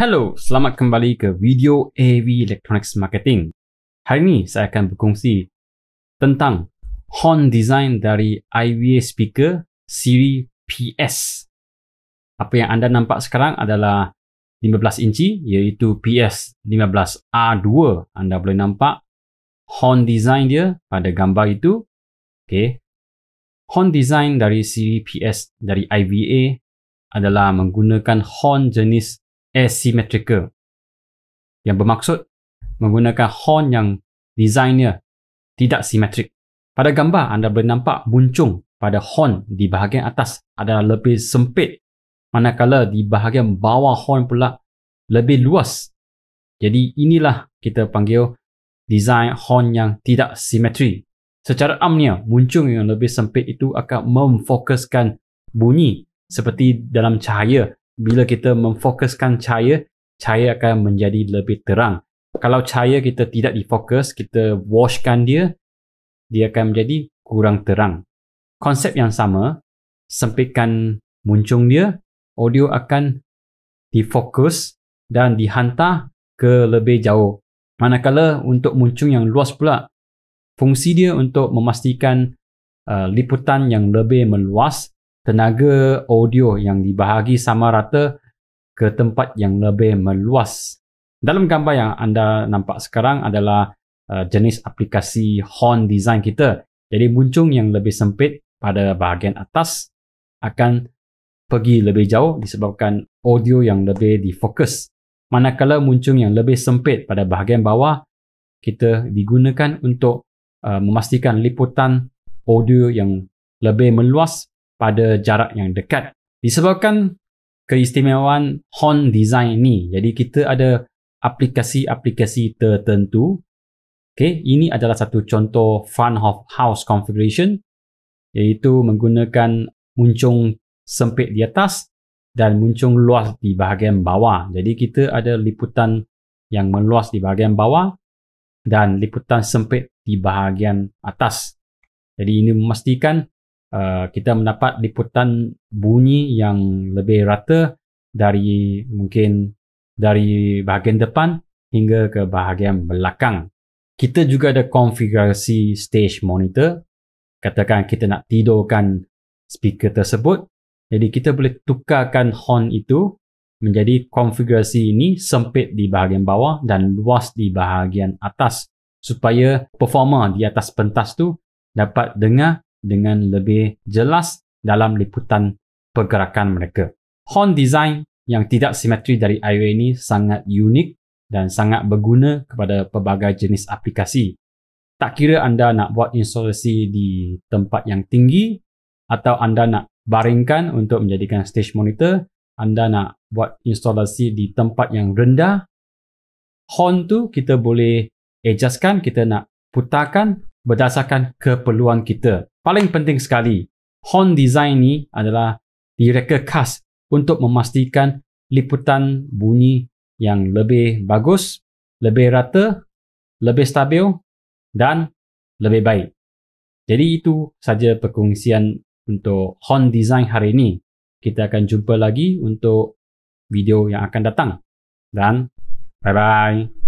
Hello, selamat kembali ke video AV Electronics Marketing. Hari ini saya akan berkongsi tentang horn design dari IVA speaker siri PS. Apa yang anda nampak sekarang adalah 15 inci iaitu PS-15R2. Anda boleh nampak horn design dia pada gambar itu. Okey. Horn design dari siri PS dari IVA adalah menggunakan horn jenis asymmetrical, yang bermaksud menggunakan horn yang desainnya tidak simetrik. Pada gambar anda boleh nampak buncung pada horn di bahagian atas adalah lebih sempit, manakala di bahagian bawah horn pula lebih luas. Jadi inilah kita panggil desain horn yang tidak simetri. Secara amnya, buncung yang lebih sempit itu akan memfokuskan bunyi, seperti dalam cahaya. Bila kita memfokuskan cahaya, cahaya akan menjadi lebih terang. Kalau cahaya kita tidak difokus, kita washkan dia, dia akan menjadi kurang terang. Konsep yang sama, sempitkan muncung dia, audio akan difokus dan dihantar ke lebih jauh. Manakala untuk muncung yang luas pula, fungsi dia untuk memastikan liputan yang lebih meluas, tenaga audio yang dibahagi sama rata ke tempat yang lebih meluas. Dalam gambar yang anda nampak sekarang adalah jenis aplikasi horn design kita. Jadi buncung yang lebih sempit pada bahagian atas akan pergi lebih jauh disebabkan audio yang lebih difokus. Manakala buncung yang lebih sempit pada bahagian bawah kita digunakan untuk memastikan liputan audio yang lebih meluas pada jarak yang dekat. Disebabkan keistimewaan horn design ini, jadi kita ada aplikasi-aplikasi tertentu. Okey, ini adalah satu contoh front of house configuration, iaitu menggunakan muncung sempit di atas dan muncung luas di bahagian bawah. Jadi kita ada liputan yang meluas di bahagian bawah dan liputan sempit di bahagian atas. Jadi ini memastikan kita mendapat liputan bunyi yang lebih rata dari mungkin dari bahagian depan hingga ke bahagian belakang. Kita juga ada konfigurasi stage monitor. Katakan kita nak tidurkan speaker tersebut, jadi kita boleh tukarkan horn itu menjadi konfigurasi ini, sempit di bahagian bawah dan luas di bahagian atas, supaya performa di atas pentas tu dapat dengar dengan lebih jelas dalam liputan pergerakan mereka. Horn design yang tidak simetri dari IVA ini sangat unik dan sangat berguna kepada pelbagai jenis aplikasi. Tak kira anda nak buat instalasi di tempat yang tinggi atau anda nak baringkan untuk menjadikan stage monitor, anda nak buat instalasi di tempat yang rendah, horn tu kita boleh adjustkan, kita nak putarkan berdasarkan keperluan kita. Paling penting sekali, horn design ni adalah direka khas untuk memastikan liputan bunyi yang lebih bagus, lebih rata, lebih stabil dan lebih baik. Jadi itu saja perkongsian untuk horn design hari ini. Kita akan jumpa lagi untuk video yang akan datang. Dan bye-bye.